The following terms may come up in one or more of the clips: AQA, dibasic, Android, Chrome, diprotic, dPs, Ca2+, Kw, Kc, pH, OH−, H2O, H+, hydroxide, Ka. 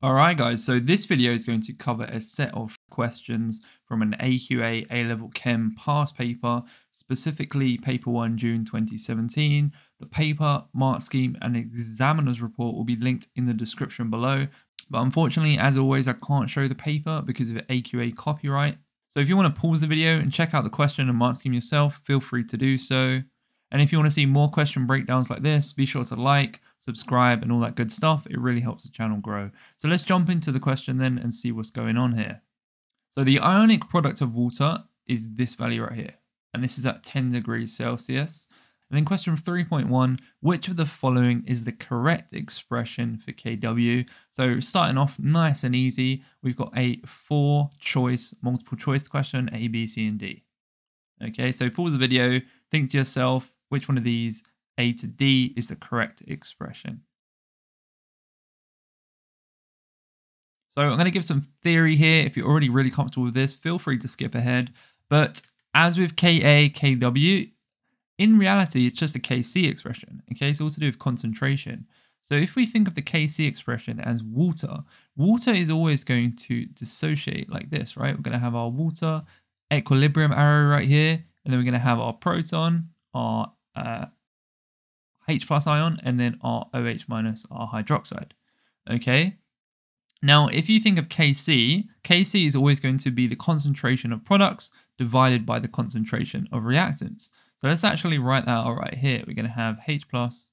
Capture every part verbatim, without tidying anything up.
Alright guys, so this video is going to cover a set of questions from an A Q A A-Level Chem past paper, specifically paper one June twenty seventeen. The paper, mark scheme and examiner's report will be linked in the description below. But unfortunately, as always, I can't show the paper because of A Q A copyright. So if you want to pause the video and check out the question and mark scheme yourself, feel free to do so. And if you want to see more question breakdowns like this, be sure to like, subscribe, and all that good stuff. It really helps the channel grow. So let's jump into the question then and see what's going on here. So the ionic product of water is this value right here, and this is at ten degrees Celsius. And in question three point one, which of the following is the correct expression for Kw? So starting off nice and easy, we've got a four choice, multiple choice question, A, B, C, and D. Okay, so pause the video, think to yourself, which one of these A to D is the correct expression? So I'm going to give some theory here. If you're already really comfortable with this, feel free to skip ahead. But as with Ka, Kw, in reality, it's just a Kc expression. Okay, it's all to do with concentration. So if we think of the Kc expression as water, water is always going to dissociate like this, right? We're going to have our water equilibrium arrow right here, and then we're going to have our proton, our uh, H plus ion, and then our OH minus, our hydroxide. Okay. Now, if you think of Kc, Kc is always going to be the concentration of products divided by the concentration of reactants. So let's actually write that out right here. We're going to have H plus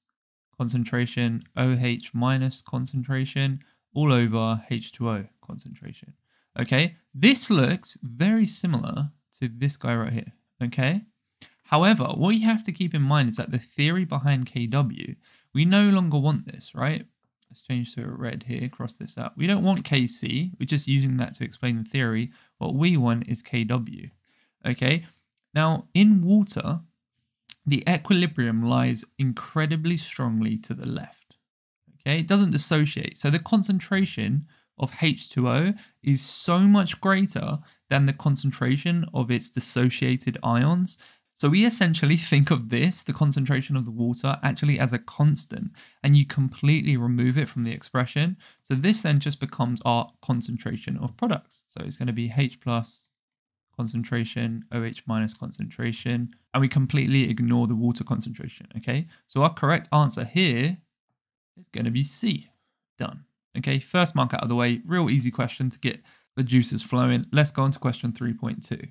concentration, OH minus concentration, all over H two O concentration. Okay, this looks very similar to this guy right here, okay? However, what you have to keep in mind is that the theory behind Kw, we no longer want this, right? Let's change to a red here, cross this out. We don't want Kc, we're just using that to explain the theory. What we want is Kw, okay? Now, in water, the equilibrium lies incredibly strongly to the left, okay? It doesn't dissociate, so the concentration of H two O is so much greater than the concentration of its dissociated ions. So we essentially think of this, the concentration of the water, actually as a constant, and you completely remove it from the expression. So this then just becomes our concentration of products. So it's going to be H plus concentration, OH minus concentration, and we completely ignore the water concentration, okay? So our correct answer here is going to be C. Done. Okay, first mark out of the way, real easy question to get the juices flowing. Let's go on to question three point two.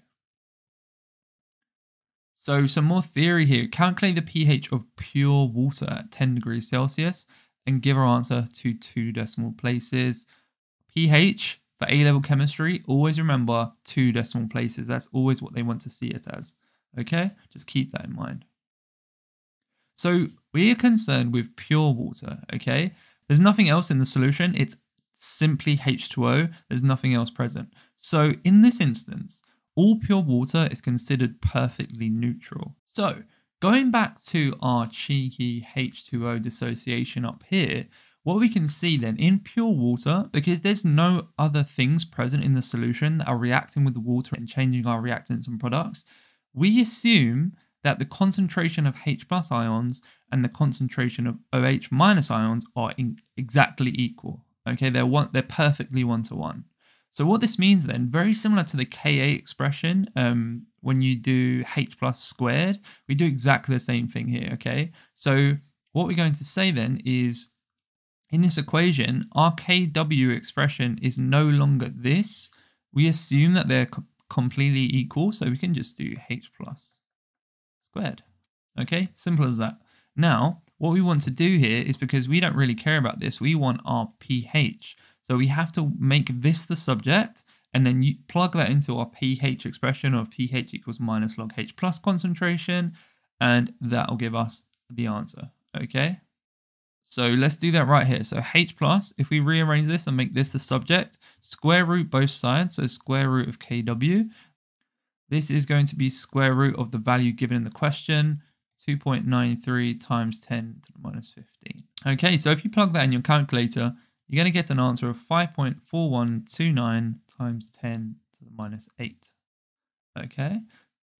So some more theory here. Calculate the pH of pure water at ten degrees Celsius and give our answer to two decimal places. pH for A-level chemistry, always remember two decimal places. That's always what they want to see it as, okay? Just keep that in mind. So we are concerned with pure water, okay? There's nothing else in the solution, it's simply H two O, there's nothing else present. So in this instance, all pure water is considered perfectly neutral. So going back to our cheeky H two O dissociation up here, what we can see then in pure water, because there's no other things present in the solution that are reacting with the water and changing our reactants and products, we assume that the concentration of H plus ions and the concentration of OH minus ions are in exactly equal. Okay, they're one, they're perfectly one to one. So what this means then, very similar to the Ka expression, um, when you do H plus squared, we do exactly the same thing here. Okay, so what we're going to say then is, in this equation, our Kw expression is no longer this. We assume that they're co- completely equal, so we can just do H plus squared. Okay, simple as that. Now, what we want to do here is, because we don't really care about this, we want our pH. So we have to make this the subject, and then you plug that into our pH expression of pH equals minus log H plus concentration, and that'll give us the answer, okay? So let's do that right here. So H plus, if we rearrange this and make this the subject, square root both sides, so square root of Kw. This is going to be square root of the value given in the question, two point nine three times ten to the minus fifteen. Okay, so if you plug that in your calculator, you're going to get an answer of five point four one two nine times ten to the minus eight. Okay,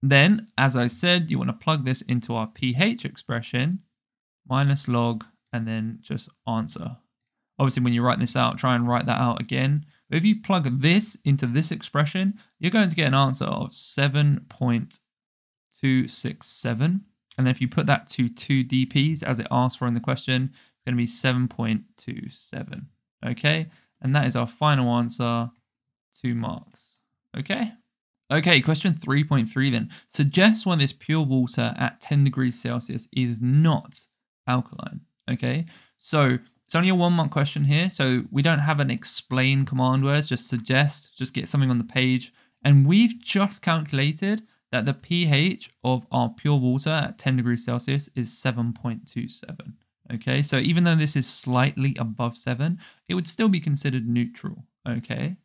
then as I said, you want to plug this into our pH expression, minus log, and then just answer. Obviously, when you're writing this out, try and write that out again. But if you plug this into this expression, you're going to get an answer of seven point two six seven. And then if you put that to two dPs as it asks for in the question, it's going to be seven point two seven. Okay. And that is our final answer, two marks. Okay. Okay, question three point three then. Suggest why this pure water at ten degrees Celsius is not alkaline. Okay, so it's only a one mark question here. So we don't have an explain command words, just suggest, just get something on the page. And we've just calculated that the pH of our pure water at ten degrees Celsius is seven point two seven. Okay, so even though this is slightly above seven, it would still be considered neutral. Okay,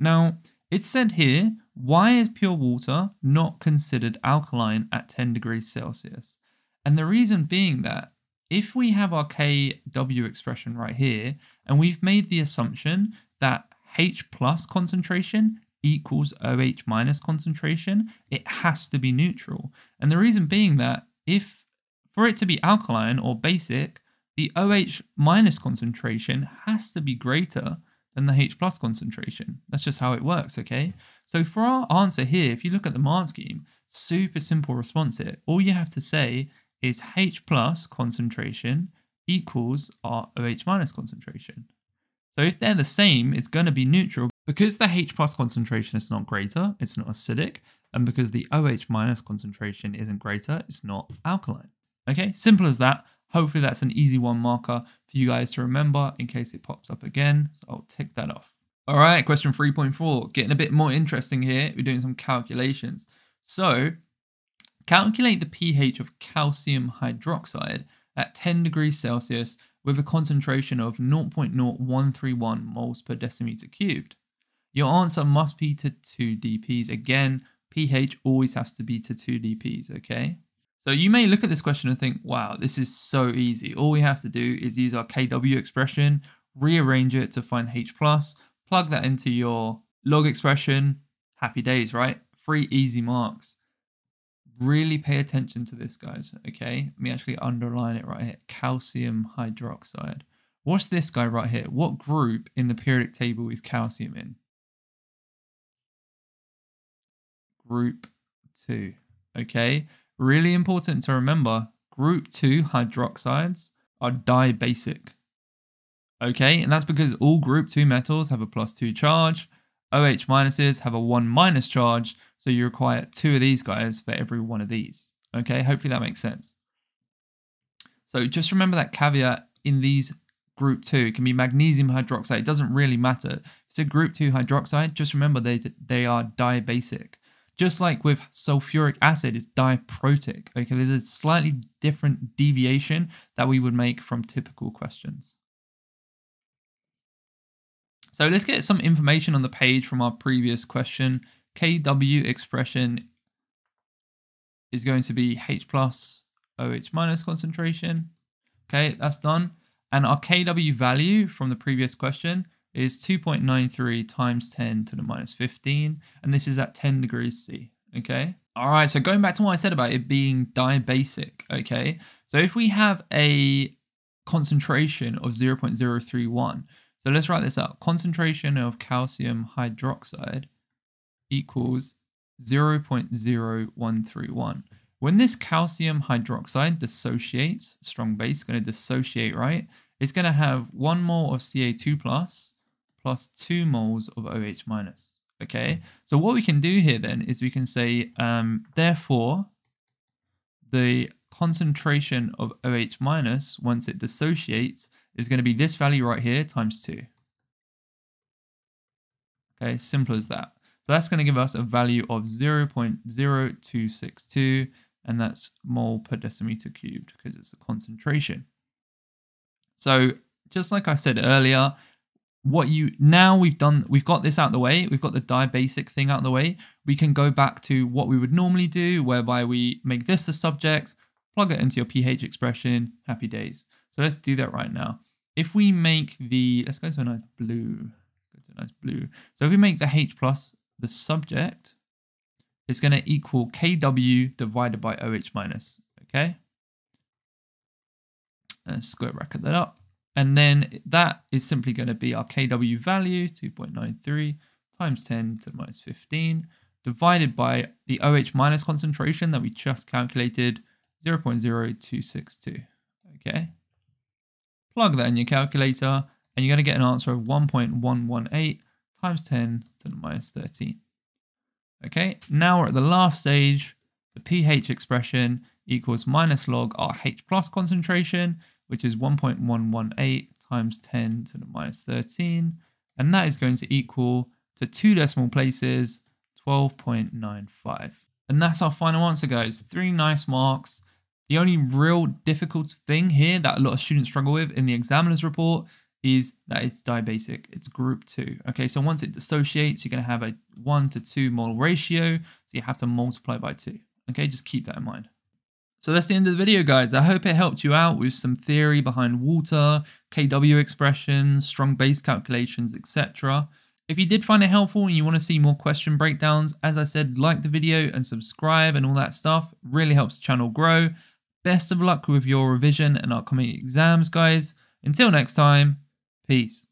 now it's said here, why is pure water not considered alkaline at ten degrees Celsius? And the reason being that if we have our Kw expression right here, and we've made the assumption that H plus concentration equals O H minus concentration, it has to be neutral. And the reason being that if for it to be alkaline or basic, the O H minus concentration has to be greater than the H plus concentration. That's just how it works, okay? So for our answer here, if you look at the mark scheme, super simple response here. All you have to say is H plus concentration equals our O H minus concentration. So if they're the same, it's gonna be neutral because the H plus concentration is not greater, it's not acidic, and because the O H minus concentration isn't greater, it's not alkaline. Okay, simple as that. Hopefully that's an easy one marker for you guys to remember in case it pops up again. So I'll tick that off. All right, question three point four, getting a bit more interesting here. We're doing some calculations. So calculate the pH of calcium hydroxide at ten degrees Celsius with a concentration of zero point zero one three one moles per decimeter cubed. Your answer must be to two dPs. Again, pH always has to be to two dPs, okay? So you may look at this question and think, wow, this is so easy. All we have to do is use our Kw expression, rearrange it to find H plus, plug that into your log expression, happy days, right? Three easy marks. Really pay attention to this, guys, okay? Let me actually underline it right here, calcium hydroxide. What's this guy right here? What group in the periodic table is calcium in? Group two, okay? Really important to remember, group two hydroxides are dibasic. Okay, and that's because all group two metals have a plus two charge, OH minuses have a one minus charge, so you require two of these guys for every one of these. Okay, hopefully that makes sense. So just remember that caveat in these group two. It can be magnesium hydroxide, it doesn't really matter. If it's a group two hydroxide, just remember they, they are dibasic. Just like with sulfuric acid, it's diprotic. Okay, there's a slightly different deviation that we would make from typical questions. So let's get some information on the page from our previous question. Kw expression is going to be H plus, O H minus concentration. Okay, that's done. And our Kw value from the previous question is two point nine three times ten to the minus fifteen, and this is at ten degrees C, okay? All right, so going back to what I said about it being dibasic, okay? So if we have a concentration of zero point zero three one, so let's write this out. Concentration of calcium hydroxide equals zero point zero one three one. When this calcium hydroxide dissociates, strong base, gonna dissociate, right? It's gonna have one mole of C A two plus, plus two moles of OH minus, okay? So what we can do here then is we can say, um, therefore, the concentration of OH minus, once it dissociates, is gonna be this value right here times two. Okay, simple as that. So that's gonna give us a value of zero point zero two six two, and that's mole per decimeter cubed because it's a concentration. So just like I said earlier, What you now we've done, we've got this out of the way, we've got the dibasic thing out of the way, we can go back to what we would normally do, whereby we make this the subject, plug it into your pH expression, happy days. So let's do that right now. If we make the, let's go to a nice blue, go to a nice blue. So if we make the H plus the subject, it's going to equal Kw divided by OH minus, okay? Let's square bracket that up. And then that is simply going to be our Kw value, two point nine three times ten to the minus fifteen, divided by the OH minus concentration that we just calculated, zero point zero two six two. Okay. Plug that in your calculator, and you're going to get an answer of one point one one eight times ten to the minus thirteen. Okay, now we're at the last stage. The pH expression equals minus log our H plus concentration, which is one point one one eight times ten to the minus thirteen. And that is going to equal to two decimal places, twelve point nine five. And that's our final answer, guys. Three nice marks. The only real difficult thing here that a lot of students struggle with in the examiner's report is that it's dibasic, it's group two. Okay, so once it dissociates, you're gonna have a one to two mole ratio, so you have to multiply by two. Okay, just keep that in mind. So that's the end of the video, guys. I hope it helped you out with some theory behind water, Kw expressions, strong base calculations, et cetera. If you did find it helpful and you wanna see more question breakdowns, as I said, like the video and subscribe and all that stuff, really helps the channel grow. Best of luck with your revision and upcoming exams, guys. Until next time, peace.